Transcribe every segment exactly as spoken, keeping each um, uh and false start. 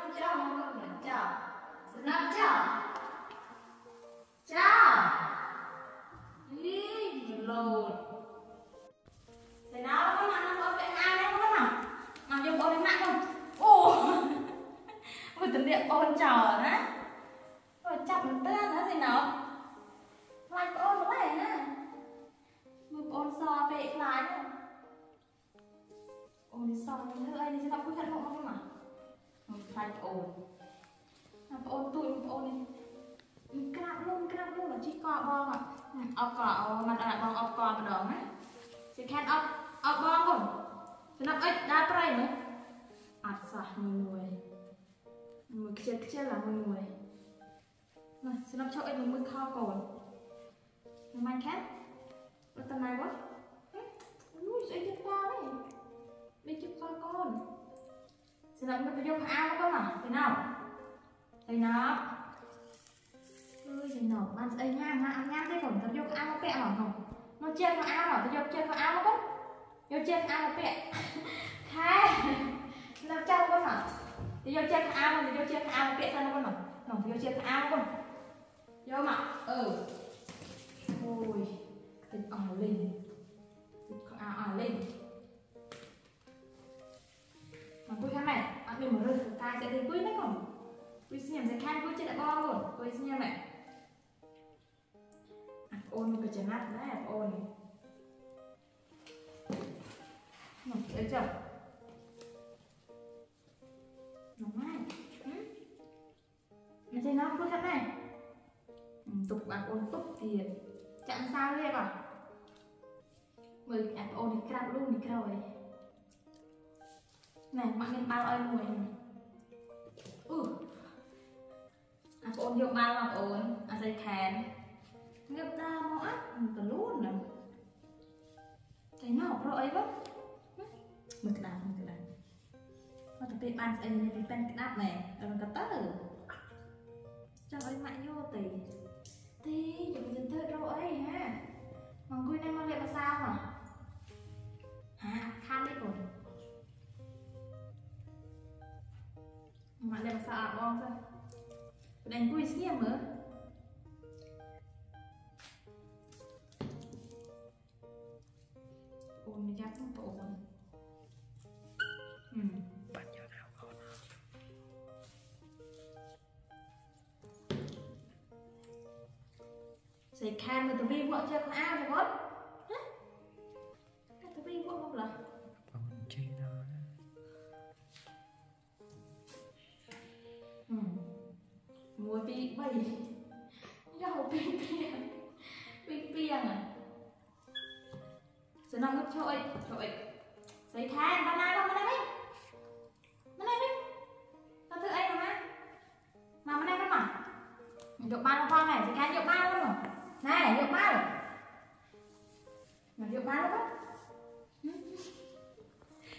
Sẽ khen mà tụi vi vợ chưa có ai rồi hết. Tụi vi vợ không là chi đó. Ừ. Mua vi bay. Dầu pin pin. Pin pin à. Sẽ nằm gấp trội, trội. Sẽ khen con này con này đấy. Con này đấy. Tao thử ấy mà. Mà con này con mà. Nhộn ba con này, sẽ khen nhộn ba luôn rồi. Này, nhộn ba rồi. Mà nhộn ba luôn á.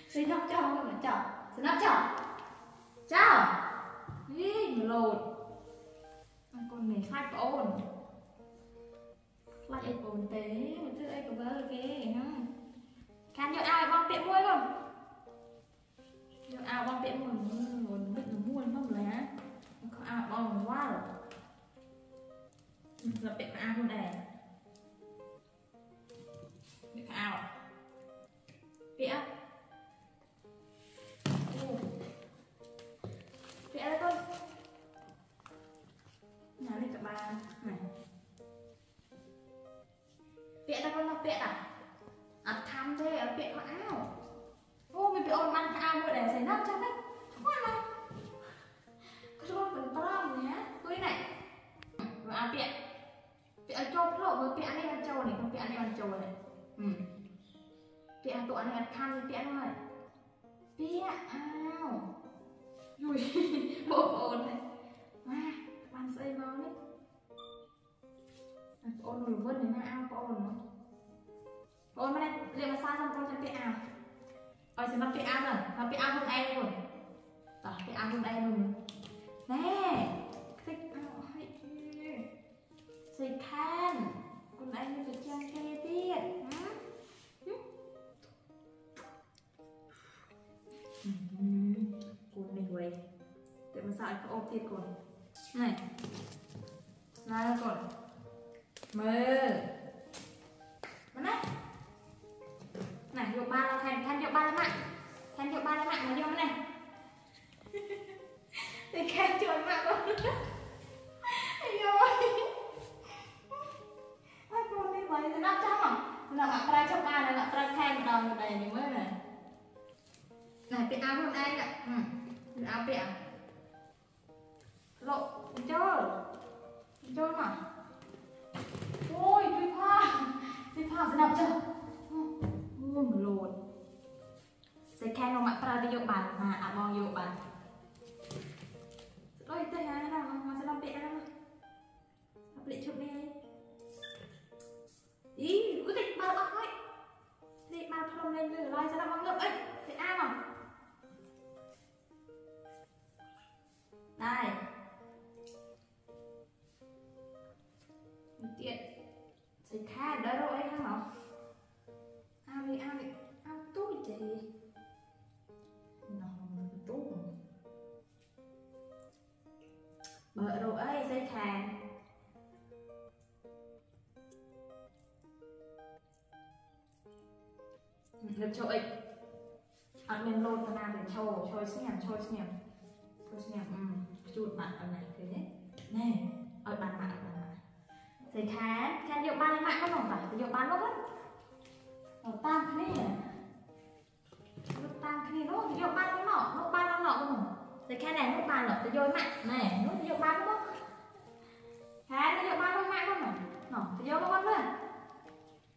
Xin nắp cho, nắp cho. Xin nắp cho. Chào. Ý, mà lột. Con này khai cổ ồn. Khai ếch ồn tế, mà chứ ếch ồn bơ kìa. Khán nhộn ai bóng tiệm muối không? Nhộn ai bóng tiệm muối, muôn bích nó muôn không lấy á. Không ai bóng quá rồi. เราเป็ดข้าวคุณแอนเป็ดข้าวเปี๊ยะเปี๊ยะแล้วก็หนาเล็กกับบ้านไหนเปี๊ยะแล้วก็เราเป็ดอ่ะอัดทำได้เอาเป็ดมาอ้าวโอ้ไม่ไปโอนมันข้าวคุณแอนใส่น้ำใช่ไหมว่าอะไรก็โดนเป็นปลอมเลยฮะด้วยไหนมาเอาเป็ด เป็ดโจ๊กโลกเป็ดอันนี้มันโจ๊กเนี่ยเป็ดอันนี้มันโจ๊กเนี่ยเป็ดตัวนี้คันเป็ดด้วยเป็ดอ้าวอยู่โบโอนเลยมาบานใส่บอลนี่โอนหนุ่มเวิร์ดเนี่ยนะอ้าวโอนเนาะโอนมาได้เรียนมาซาจำต้องจำเป็ดอ้าวเอาสิมาเป็ดอ้าวเลยมาเป็ดอ้าวคนใดคนต่อเป็ดอ้าวคนใดหนุ่มแน่สิแคนคุณไอ้มันจะแจ้งเตี้ยนะคุณไม่ไหว để mình xài cái ốp thịt còn này này còn mê mà này này rượu ba là thành thành rượu ba là mạnh thành rượu ba là mạnh mà vô này thì càng trộn mạnh con nữa rồi ai con đi mấy thì năm trăm à là bạn trai trong ba này là trai khen đầu một đầy mới này này cái áo hôm nay ạ áo bẹn lộ chơi chơi mà ôi đi pha đi pha sẽ nằm chưa mua một lồn sẽ khen ông bạn trai đi dụng bàn mà à bong dụng bàn ôi thế này nào mà sẽ nằm bẹn đâu nằm bẹn chụp đi ý cứ định bao bọc ấy định bao thầm lên người loài sẽ nằm bong ngập ấy thế ai mà này tiện sẽ khai đỡ đâu ấy không ạ ao đi ao đi ao túi chị nó túi bờ đâu ấy dây khai được chơi ăn miếng lột mà nào để chơi chơi xí nhảm chơi xí nhảm chơi xí nhảm chuột bạn ở này thế nè ở bàn bạn ở bàn thế khá khá nhiều ban mạng có phải nhiều ban lắm đấy nó tan cái này nó tan cái này nó nhiều ban nó nọ nó ban nó nọ không thế khá này nó ban nó dối mạng này nó nhiều ban lắm khá nó nhiều ban không mạng không nọ nó dối lắm đấy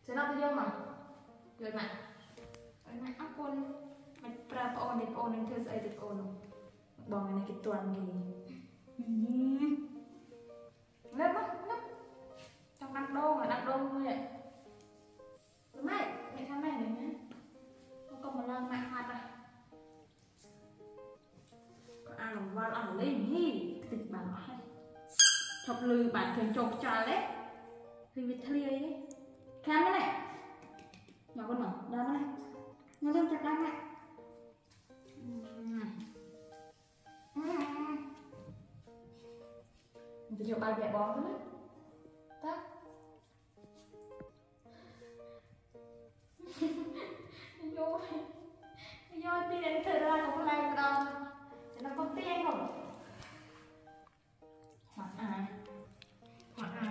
thế nào dối mà dối mạng dối mạng áp con mặt pra on đẹp on nên thưa ai đẹp on bỏ cái này cái tuần gì lớp á lớp trong đăng đô mà đăng đô thôi ạ đúng đấy mẹ sao mẹ này nhá không còn một lần mẹ hoạt à có ăn làm vào ăn lên hi tịch bản hay thập lư bản thường chọc trà đấy thì vịt thlia đấy khám cái này nhỏ con nhỏ đá này nó đâm chặt đá mẹ bây giờ ba mẹ bón thôi tắt vô vô tiền thử ra cũng làm đâu cho nó có tiền không khoảng ai khoảng ai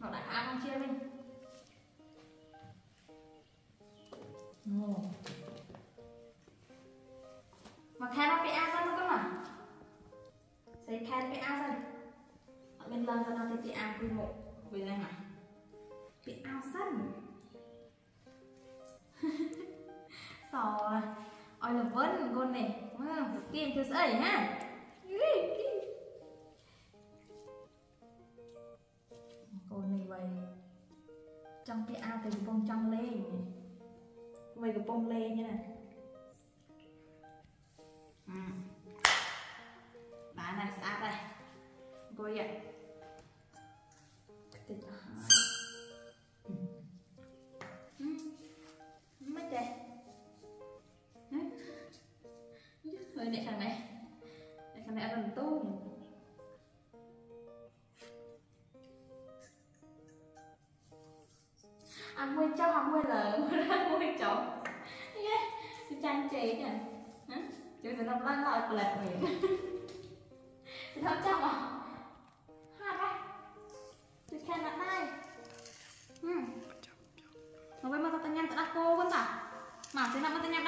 nó lại ăn chia mình ngủ mà khen nó bị ăn ra nó cơ mà xây khen bị ăn ra ở bên lần ra nó thì bị ăn quy mộ bên này này bị ăn sẵn rồi ôi là vấn con này tìm thứ sợi ha con này vậy trong cái ao thì bông trong lê vậy cái bông lê như này bà này sát đây coi vậy tịch mất đây hơi này thằng này thằng này ăn tôm ăn mui cháo ăn mui lợn ăn mui chó trang trí nè chứ nó đang lại lẹt mình thấm chậm à hai đây chị khen bạn đây nó với mà tao nhanh tao cô vẫn bảo mà thế nào mà tao nhanh